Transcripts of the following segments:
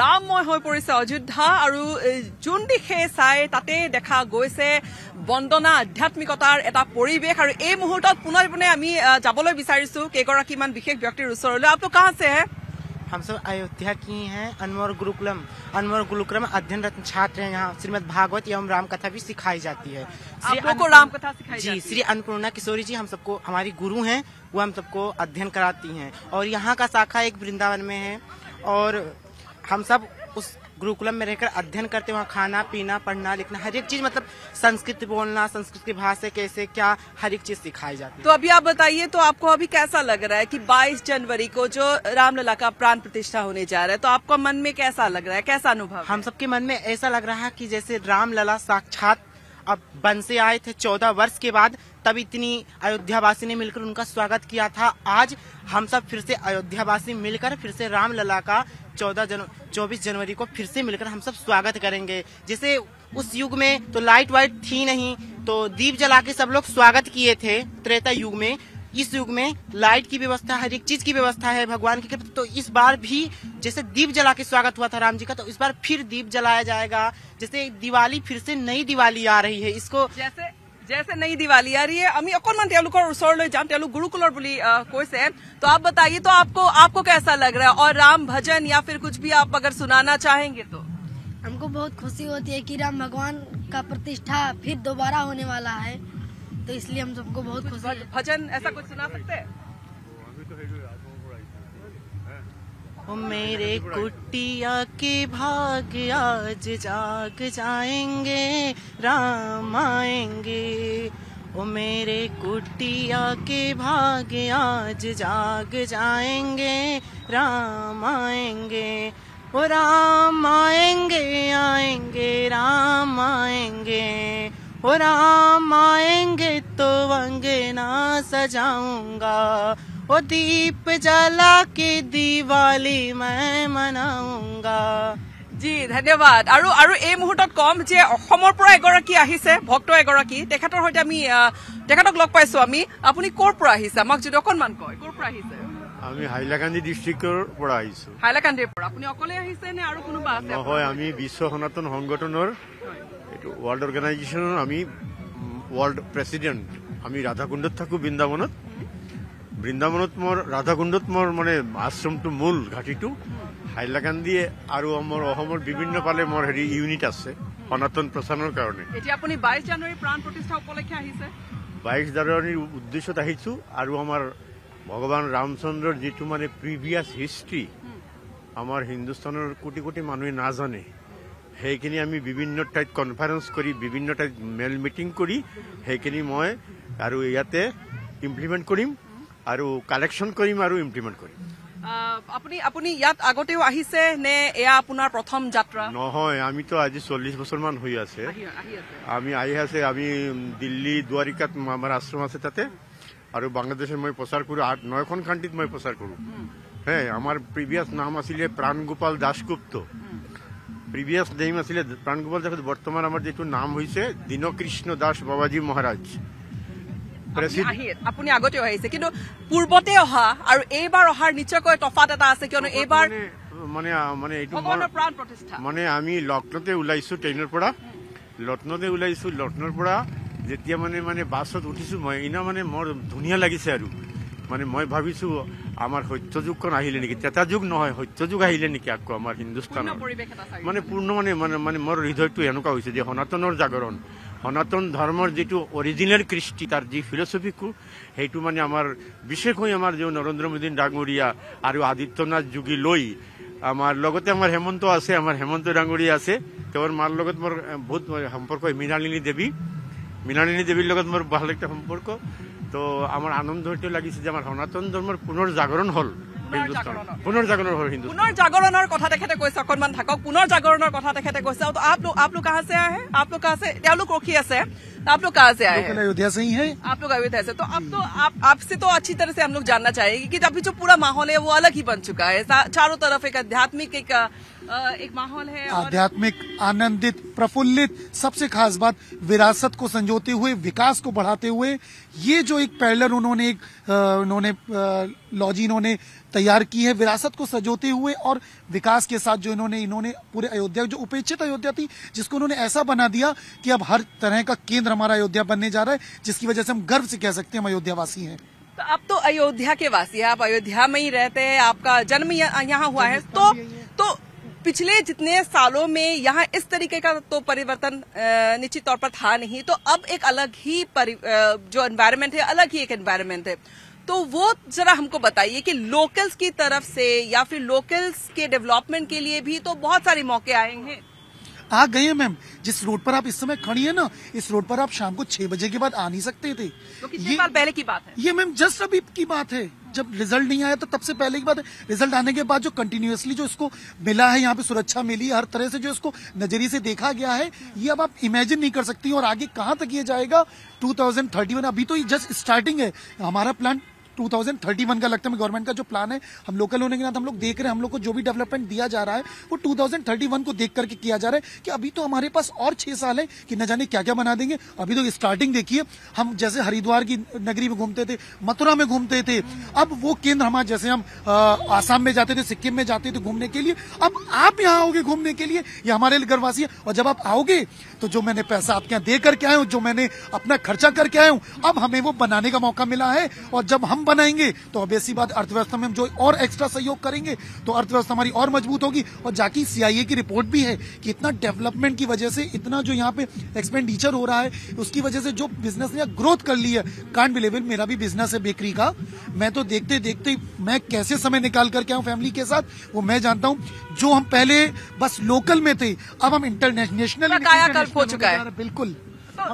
राममय हो परिसे अयोध्या और जोन दिखे चाय ताते देखा गई बंदना आध्यात्मिकतार एटा परिवेश। और यह मुहूर्त पुनः पुनः जाबले विचारिसु केइगराकीमान विशेष व्यक्तिर ओसरले। आप लोग कहाँ से हैं? हम सब अयोध्या की हैं, अनवर गुरुकुलम अध्ययनरत छात्र हैं। यहाँ श्रीमद भागवत एवं राम कथा भी सिखाई जाती है। आप लोगों को राम कथा सिखाई जाती है? जी, श्री अन्नपूर्णा किशोरी जी हम सबको, हमारी गुरु हैं, वो हम सबको अध्ययन कराती हैं। और यहाँ का शाखा एक वृंदावन में है और हम सब उस गुरुकुलम में रहकर अध्ययन करते हैं। वहाँ खाना पीना पढ़ना लिखना हर एक चीज, मतलब संस्कृत बोलना, संस्कृत की भाषा कैसे क्या, हर एक चीज सिखाई जाती है। तो अभी आप बताइए, तो आपको अभी कैसा लग रहा है कि 22 जनवरी को जो रामलला का प्राण प्रतिष्ठा होने जा रहा है, तो आपको मन में कैसा लग रहा है, कैसा अनुभव? हम सबके मन में ऐसा लग रहा है कि जैसे रामलला साक्षात अब बन से आए थे 14 वर्ष के बाद, तब इतनी अयोध्यावासी ने मिलकर उनका स्वागत किया था। आज हम सब फिर से अयोध्यावासी मिलकर फिर से रामलला का 24 जनवरी को फिर से मिलकर हम सब स्वागत करेंगे। जैसे उस युग में तो लाइट वाइट थी नहीं, तो दीप जला के सब लोग स्वागत किए थे त्रेता युग में। इस युग में लाइट की व्यवस्था, हर एक चीज की व्यवस्था है भगवान की कृपा। तो इस बार भी जैसे दीप जला के स्वागत हुआ था राम जी का, तो इस बार फिर दीप जलाया जाएगा। जैसे दिवाली, फिर से नई दिवाली आ रही है, इसको जैसे नई दिवाली आ रही है। अमी अकनमान उसर ले जाम गुरुकुलर बोली कैसे। तो आप बताइए, तो आपको कैसा लग रहा है? और राम भजन या फिर कुछ भी आप अगर सुनाना चाहेंगे तो? हमको बहुत खुशी होती है कि राम भगवान का प्रतिष्ठा फिर दोबारा होने वाला है, तो इसलिए हम सबको बहुत खुशी है। भजन ऐसा कुछ सुना सकते हैं? मेरे कुटिया के भाग आज जाग जाएंगे, राम आएंगे। ओ मेरे कुटिया के भाग आज जाग जाएंगे, राम आएंगे। ओ राम आएंगे, आएंगे राम आएंगे। ओ राम आएंगे तो अंगना सजाऊंगा। ओ दीप जला के दिवाली मैं मनाऊंगा। जी धन्यवाद। और ए मुहूर्त कम जे असमर पर एगराकी आहिसे भक्त एगराकी तेखातर होते आमी तेखातक लग पाइसो आमी। आपुनी कोर पर आहिसे मक जदि अकनमान कय कोर पर आहिसे? आमी हाइलाकांदी डिस्ट्रिक्टर पर आहिसो। हाइलाकांदी पर आपुनी अकले आहिसे ने आरो कोनोबा आसे? নহয়, आमी বিশ্ব সনাতন সংগঠনৰ वर्ल्ड ऑर्गेनाइजेशन आमी वर्ल्ड प्रेसिडेंट। आमी राधाकुंडत थाकू वृंदावनत मोर राधाकुंडत मोर माने आश्रम टू मूल घाटी टू हाइलाकांदी आरो अमर अहमर विभिन्न पाले मोर हेरि यूनिट आसे सनातन प्रसारणर कारणे। एटा आपुनी 22 जानुवारी प्राण प्रतिष्ठा उपलक्षे आहिसे? 22 जानुवारीर उद्देश्यत आहिछु आरो अमर भगवान रामचंद्रर जेतु माने प्रिवियास हिस्ट्री अमर हिंदुस्तानर कोटी कोटी मानुए ना जाने সেইখিনি আমি বিভিন্ন টাইপ কনফারেন্স কৰি বিভিন্ন টাইপ মেল মিটিং কৰি সেইখিনি মই আৰু ইয়াতে ইমপ্লিমেন্ট কৰিম আৰু কালেকশন কৰিম আৰু ইমপ্লিমেন্ট কৰিম। আপুনি আপুনি ইয়াত আগতেও আহিছে নে এয়া আপোনাৰ প্ৰথম যাত্ৰা? নহয়, আমি তো আজি 40 বছৰ মান হৈ আছে। আমি আহি আছে, আমি দিল্লী দ্বাৰিকাত আমাৰ আশ্ৰম আছে তাতে আৰু বাংলাদেশে মই প্ৰচাৰ কৰো, 8-9খন কাণ্ট্ৰীত মই প্ৰচাৰ কৰো। হে আমাৰ প্ৰিভিয়াস নাম আছিল Pran Gopal Dasgupta. Previous name was Prangopal Das, बर्तमान जो नाम से दीनकृष्ण दास बाबाजी महाराज। अपनी आगते पूर्वते अहा और एबार अहार निश्चय तफात माने लखनौते ऊल्स ट्रेनर पड़ा लखनौते ऊल्स लखनौर पड़ा जेतिया माने माने बसत उठिसु मैं इना माने मोर धुनिया लागिसे आरु माने मैं भाविसु आमार सत्ययुगखन आहिले नेकि तेता युग नहय सत्ययुग आहिले नेकि आको आमार हिंदुस्तान माने पूर्ण माने माने मोर हृदयटु एनुका होइसे जे सनातनर जागरण सनातन धर्मर जेटु ओरिजिनल कृष्टि तार जी फिलोसफी को हेटु माने आमार विशेष होय आमार जे नरेंद्र मोदी डांगरिया आरो आदित्यनाथ जुगी लई आमार लगते आमार हेमंत आसे आमार हेमंत डांगरिया आसे तेवर मार लगत मोर बहुत सम्पर्क मीनलिनी देवीर लगत मोर भाल एकटा सम्पर्क। तो आमार आनंद लगे सनातन धर्म पुनर्जागरण हल पुनर्जागरण हल हिंदुस्तान पुनर्जागरणर कथा तेखेते कइसे अकनमान थाकक पुनर्जागरणर कथा तेखेते कइसे। तो आप लोग कहाँ से आए हैं? आप लोग कहाँ से तालुक रखी है? आप लोग कहाँ से आए हैं? अयोध्या से ही हैं। आप लोग अयोध्या से, तो आप तो आपसे तो अच्छी तरह से हम लोग जानना चाहेंगे कि अभी जो पूरा माहौल है वो अलग ही बन चुका है, चारों तरफ एक आध्यात्मिक एक माहौल है, आध्यात्मिक आनंदित प्रफुल्लित। सबसे खास बात विरासत को संजोते हुए विकास को बढ़ाते हुए ये जो एक पैलर उन्होंने लॉजी इन्होंने तैयार की है विरासत को सजोते हुए और विकास के साथ जो इन्होंने पूरे अयोध्या जो उपेक्षित अयोध्या थी जिसको उन्होंने ऐसा बना दिया कि अब हर तरह का केंद्र हमारा अयोध्या बनने जा रहा है, जिसकी वजह से हम गर्व से कह सकते हैं हम अयोध्यावासी हैं। तो आप तो अयोध्या के वासी हैं, आप अयोध्या में ही रहते हैं, आपका जन्म यहाँ हुआ है, तो पिछले जितने सालों में यहाँ इस तरीके का तो परिवर्तन निश्चित तौर पर था नहीं, तो अब एक अलग ही जो एनवायरनमेंट है, अलग ही एक एनवायरनमेंट है, तो वो जरा हमको बताइए कि लोकल्स की तरफ से या फिर लोकल्स के डेवलपमेंट के लिए भी तो बहुत सारे मौके आएंगे। आ गए हैं मैम, जिस रोड पर आप इस समय खड़ी है ना, इस रोड पर आप शाम को 6 बजे के बाद आ नहीं सकते थे। तो कितने साल पहले की बात है ये मैम? जस्ट अभी की बात है, जब रिजल्ट नहीं आया तो तब से पहले की बात है। रिजल्ट आने के बाद जो कंटिन्यूअसली जो इसको मिला है, यहाँ पे सुरक्षा मिली, हर तरह से जो इसको नजरिए से देखा गया है, ये अब आप इमेजिन नहीं कर सकती। और आगे कहाँ तक ये जाएगा 2031, अभी तो ये जस्ट स्टार्टिंग है। हमारा प्लान 2031 का लगता है, गवर्नमेंट का जो प्लान है, हम लोकल होने के नाते हम लोग देख रहे हैं, हम लोग को जो भी डेवलपमेंट दिया जा रहा है वो 2031 को देख करके किया जा रहा है कि अभी तो हमारे पास और 6 साल है कि न जाने क्या क्या बना देंगे। अभी तो स्टार्टिंग देखिए, हम जैसे हरिद्वार की नगरी में घूमते थे, मथुरा में घूमते थे, अब वो केंद्र हमारे जैसे हम आसाम में जाते थे, सिक्किम में जाते थे घूमने के लिए, अब आप यहाँ आओगे घूमने के लिए, ये हमारे लिए गर्ववासी है। और जब आप आओगे तो जो मैंने पैसा आपके यहाँ दे करके आया हूँ, जो मैंने अपना खर्चा करके आया हूँ, अब हमें वो बनाने का मौका मिला है। और जब हम बनाएंगे तो अब ऐसी बात अर्थव्यवस्था में हम जो और एक्स्ट्रा सहयोग करेंगे तो अर्थव्यवस्था हमारी और मजबूत होगी। और जाकि सीआईए की रिपोर्ट भी है कि इतना डेवलपमेंट की वजह से, इतना जो यहाँ पे एक्सपेंडिचर हो रहा है, उसकी वजह से जो बिजनेस ने ग्रोथ कर ली है, कांट बिलीव। मेरा भी बिजनेस है बेकरी का, मैं तो देखते देखते मैं कैसे समय निकाल करके आऊँ फैमिली के साथ, वो मैं जानता हूँ। जो हम पहले बस लोकल में थे, अब हम इंटरनेशनल हो चुका है। बिल्कुल।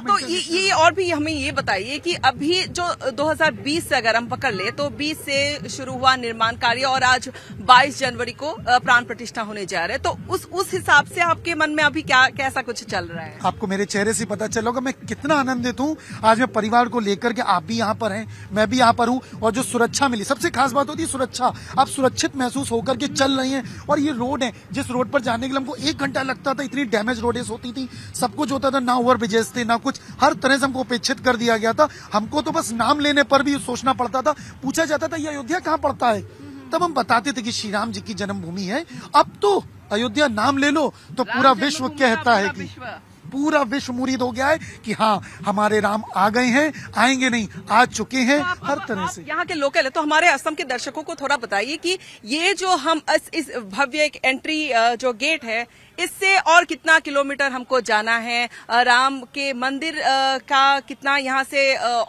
तो ये और भी हमें ये बताइए कि अभी जो 2020 से अगर हम पकड़ ले तो 20 से शुरू हुआ निर्माण कार्य और आज 22 जनवरी को प्राण प्रतिष्ठा होने जा रहे हैं, तो उस हिसाब से आपके मन में अभी क्या कैसा कुछ चल रहा है? आपको मेरे चेहरे से पता चलेगा मैं कितना आनंदित हूँ। आज मैं परिवार को लेकर के, आप भी यहाँ पर है, मैं भी यहाँ पर हूँ, और जो सुरक्षा मिली, सबसे खास बात होती है सुरक्षा। आप सुरक्षित महसूस होकर के चल रहे हैं। और ये रोड है, जिस रोड पर जाने के लिए हमको 1 घंटा लगता था, इतनी डैमेज रोडेस होती थी, सब कुछ होता था, ना ओवर ब्रिजेस थे, कुछ हर तरह से हमको उपेक्षित कर दिया गया था। हमको तो बस नाम लेने पर भी सोचना पड़ता था, पूछा जाता था ये अयोध्या कहाँ पड़ता है, तब हम बताते थे कि श्री राम जी की जन्मभूमि है। अब तो अयोध्या नाम ले लो तो पूरा विश्व कहता है कि पूरा विश्व मुरीद हो गया है कि हाँ हमारे राम आ गए हैं, आएंगे नहीं आ चुके हैं। तो हर तरह से यहाँ के लोकल है, तो हमारे असम के दर्शकों को थोड़ा बताइए कि ये जो हम इस भव्य एक एंट्री जो गेट है, इससे और कितना किलोमीटर हमको जाना है, राम के मंदिर का कितना यहाँ से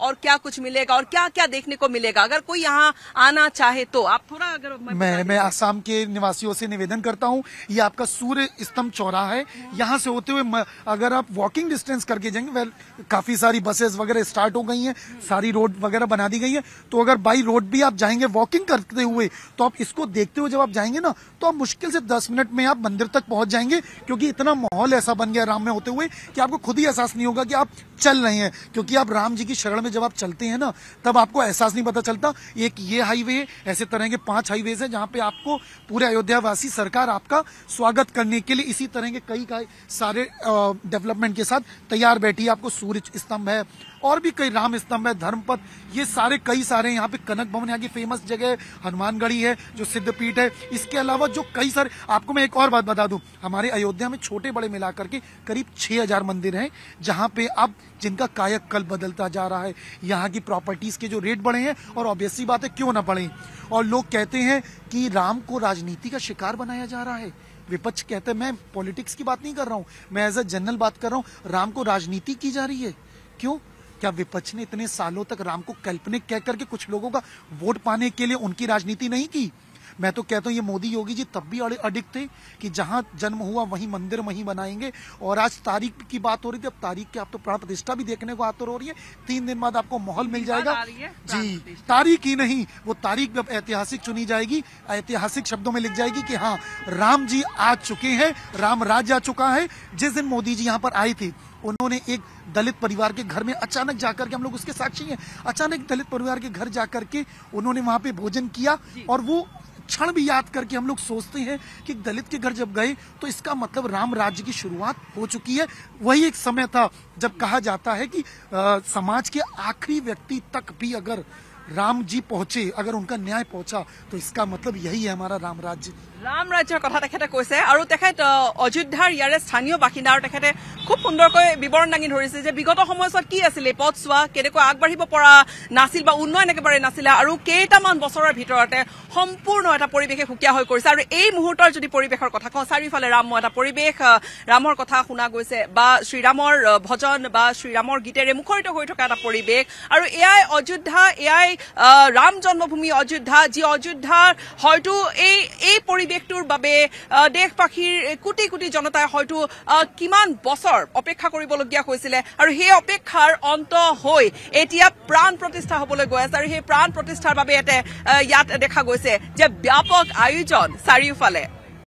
और क्या कुछ मिलेगा और क्या क्या देखने को मिलेगा, अगर कोई यहाँ आना चाहे तो आप थोड़ा अगर मैं आसाम के निवासियों से निवेदन करता हूँ, ये आपका सूर्य स्तंभ चौराहा है, यहाँ से होते हुए अगर आप वॉकिंग डिस्टेंस करके जाएंगे, वेल काफी सारी बसेस वगैरह स्टार्ट हो गई हैं, सारी रोड वगैरह बना दी गई है, तो अगर बाई रोड भी आप जाएंगे वॉकिंग करते हुए, तो आप इसको देखते हुए जब आप जाएंगे ना, तो आप मुश्किल से 10 मिनट में आप मंदिर तक पहुंच जाएंगे, क्योंकि इतना माहौल ऐसा बन गया राम में होते हुए कि आपको खुद ही एहसास नहीं होगा कि आप चल रहे हैं। क्योंकि आप राम जी की शरण में जब आप चलते हैं ना, तब आपको एहसास नहीं पता चलता। एक ये हाईवे, ऐसे तरह के 5 हाईवेज हैं जहाँ पे आपको पूरे अयोध्यावासी सरकार आपका स्वागत करने के लिए इसी तरह के कई सारे डेवलपमेंट के साथ तैयार बैठी है। आपको सूर्य स्तंभ है, और भी कई, राम स्तंभ है, धर्मपथ, ये सारे कई सारे यहाँ पे कनक भवन यहाँ की फेमस जगह है, हनुमानगढ़ी है जो सिद्धपीठ है, इसके अलावा जो कई सारे। आपको मैं एक और बात बता दूं, हमारे अयोध्या में छोटे बड़े मिलाकर के करीब 6000 मंदिर हैं, जहाँ पे अब जिनका कायाकल्प बदलता जा रहा है। यहाँ की प्रॉपर्टीज के जो रेट बढ़े हैं, और ऑब्वियसली बात है क्यों ना बढ़े। और लोग कहते हैं कि राम को राजनीति का शिकार बनाया जा रहा है, विपक्ष कहते हैं, मैं पॉलिटिक्स की बात नहीं कर रहा हूँ, मैं एज अ जनरल बात कर रहा हूँ, राम को राजनीति की जा रही है क्यों? क्या विपक्ष ने इतने सालों तक राम को काल्पनिक कह करके कुछ लोगों का वोट पाने के लिए उनकी राजनीति नहीं की? मैं तो कहता हूँ ये मोदी योगी जी तब भी अडिग थे कि जहाँ जन्म हुआ वहीं मंदिर वहीं बनाएंगे। और आज तारीख की बात हो रही थी, अब तारीख के आप तो प्राण प्रतिष्ठा भी देखने को आतुर हो रही है, 3 दिन बाद आपको माहौल मिल जाएगा जी। तारीख ही नहीं, वो तारीख भी अब ऐतिहासिक चुनी जाएगी, ऐतिहासिक शब्दों में लिख जाएगी कि हाँ राम जी आ चुके हैं, राम राज्य आ चुका है। जिस दिन मोदी जी यहाँ पर आए थे, उन्होंने एक दलित परिवार के घर में अचानक जाकर के, हम लोग उसके साक्षी हैं, अचानक दलित परिवार के घर जाकर के उन्होंने वहां पे भोजन किया। और वो क्षण भी याद करके हम लोग सोचते हैं कि दलित के घर जब गए तो इसका मतलब राम राज्य की शुरुआत हो चुकी है। वही एक समय था जब कहा जाता है कि समाज के आखिरी व्यक्ति तक भी अगर राम जी पहुंचे, अगर उनका न्याय पहुंचा तो इसका मतलब यही है हमारा राम राज्य। राम राज्यर कथा तेखेते কৈছে और तेखेत अयोध्यार यारे स्थानीय बासिंदा और तेखेते खूब सुंदरक विवरण दांगी धरिसे जे विगत समयसत की आसिले पथसुआ केनेको आगबाढ़िब परा नासिल बा उन्नयन एकेबारे नासिला और केइटामान बछৰৰ भितरते सम्पूर्ण एटा परिबेखे हुकिया হৈ কৰিছে और এই মুহূৰ্তৰ যদি পৰিবেশৰ কথা কওঁ চাৰিফালে ৰাম এটা পৰিবেশ ৰামৰ কথা শুনা গৈছে বা শ্ৰীৰামৰ ভজন বা শ্ৰীৰামৰ গীতেৰে মুখৰিত হৈ থকা এটা পৰিবেশ আৰু এয়াই অযোধ্যা এয়াই ৰাম জন্মভূমি অযোধ্যা যি অযোধ্যা হয়তো এই এই পৰিবেশটোৰ বাবে দেশবাসীৰ কোটি কোটি জনতাই হয়তো কিমান বছৰ অপেক্ষা কৰিবলগীয়া হৈছিল আৰু সেই অপেক্ষাৰ অন্ত হৈ এতিয়া প্ৰাণ প্ৰতিষ্ঠা হ'বলৈ গৈ আছে আৰু সেই প্ৰাণ প্ৰতিষ্ঠাৰ বাবে এটা ইয়াত দেখা গৈছে যে ব্যাপক আয়োজন চাৰিওফালে।